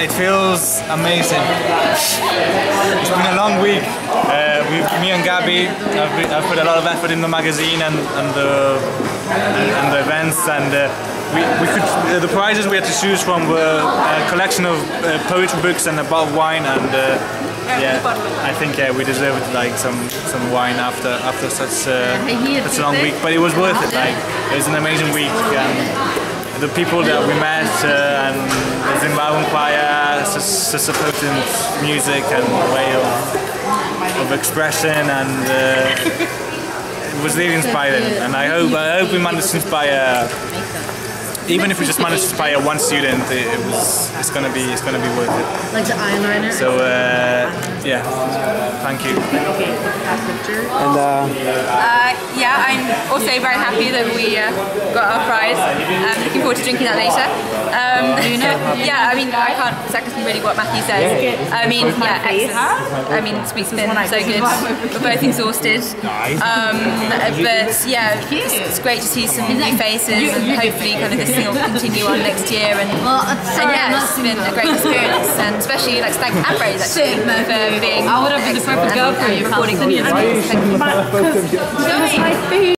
It feels amazing. It's been a long week. Me and Gaby have put a lot of effort in the magazine and the events, and the prizes we had to choose from were a collection of poetry books and a bottle of wine, and yeah, I think we deserved like some wine after such a long week. But it was worth it. Like, it was an amazing week, and the people that we met and the Zimbabwean choir, such a potent music and way of expression, and it was really inspiring. And I hope we managed to inspire. Even if we just managed to inspire one student, it's gonna be worth it. Like the eyeliner. So yeah, thank you. Okay, last picture. And yeah, I'm also very happy that we got our prize. I'm looking forward to drinking that later. Yeah, I mean, I can't second really what Matthew says. I mean, yeah, excellent. I mean, it's been so good. We're both exhausted. But yeah, it's great to see some new faces, and hopefully kind of this thing will continue on next year. And yeah, it's been a great experience, and especially like thank Ambrose actually for being. I would have been the perfect girl for you recording the music. Thank you.